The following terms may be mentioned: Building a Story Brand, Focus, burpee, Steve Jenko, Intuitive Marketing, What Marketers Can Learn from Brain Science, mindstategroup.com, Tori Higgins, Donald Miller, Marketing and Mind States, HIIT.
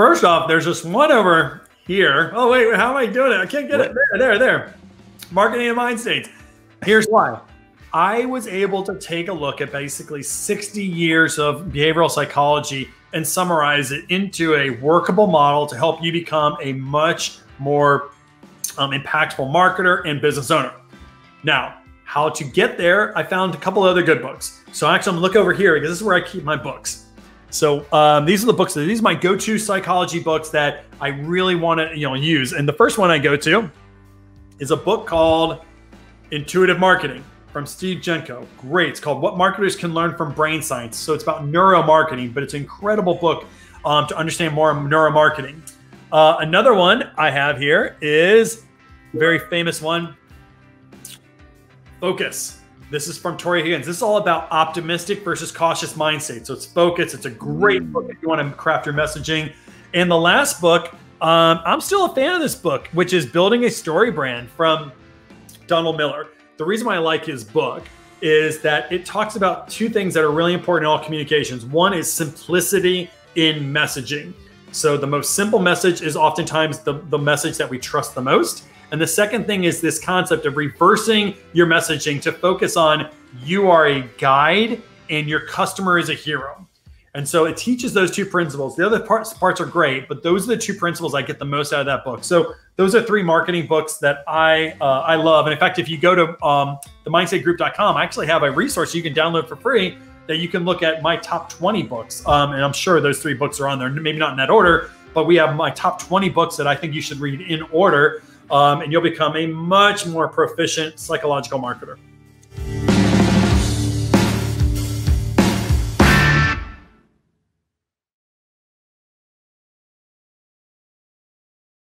first off, there's this one over here. Oh, wait, how am I doing it? I can't get it. There. Marketing and Mind States. Here's why. I was able to take a look at basically 60 years of behavioral psychology and summarize it into a workable model to help you become a much more impactful marketer and business owner. Now, how to get there, I found a couple other good books. So actually, I'm gonna look over here because this is where I keep my books. So these are the books, these are my go-to psychology books that I really wanna use. And the first one I go to is a book called Intuitive Marketing from Steve Jenko. Great. It's called What Marketers Can Learn from Brain Science. So it's about neuromarketing, but it's an incredible book to understand more neuromarketing. Another one I have here is a very famous one, Focus. This is from Tori Higgins. This is all about optimistic versus cautious mindset. So it's Focus. It's a great book if you want to craft your messaging. And the last book, I'm still a fan of this book, which is Building a Story Brand from Donald Miller. The reason why I like his book is that it talks about two things that are really important in all communications. One is simplicity in messaging. So the most simple message is oftentimes the message that we trust the most. And the second thing is this concept of reversing your messaging to focus on you are a guide and your customer is a hero. And so it teaches those two principles. The other parts are great, but those are the two principles I get the most out of that book. So those are three marketing books that I love. And in fact, if you go to the mindstategroup.com, I actually have a resource you can download for free that you can look at my top 20 books. And I'm sure those three books are on there, maybe not in that order, but we have my top 20 books that I think you should read in order, and you'll become a much more proficient psychological marketer.